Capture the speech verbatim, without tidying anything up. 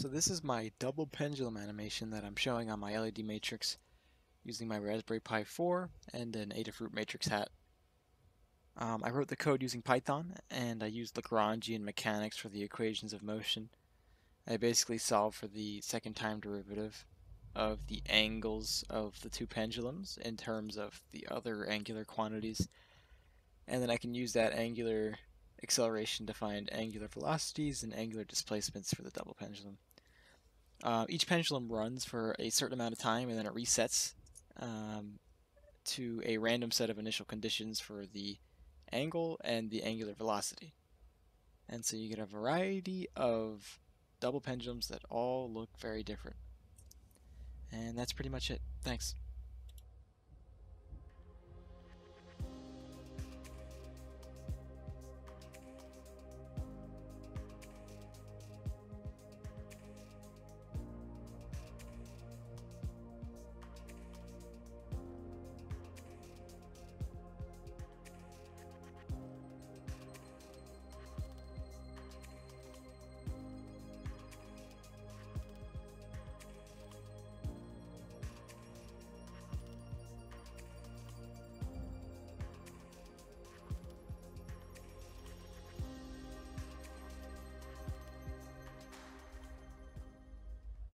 So this is my double pendulum animation that I'm showing on my L E D matrix using my Raspberry Pi four and an Adafruit matrix hat. Um, I wrote the code using Python, and I used Lagrangian mechanics for the equations of motion. I basically solved for the second time derivative of the angles of the two pendulums in terms of the other angular quantities, and then I can use that angular acceleration to find angular velocities and angular displacements for the double pendulum. Uh, each pendulum runs for a certain amount of time, and then it resets um, to a random set of initial conditions for the angle and the angular velocity. And so you get a variety of double pendulums that all look very different. And that's pretty much it. Thanks.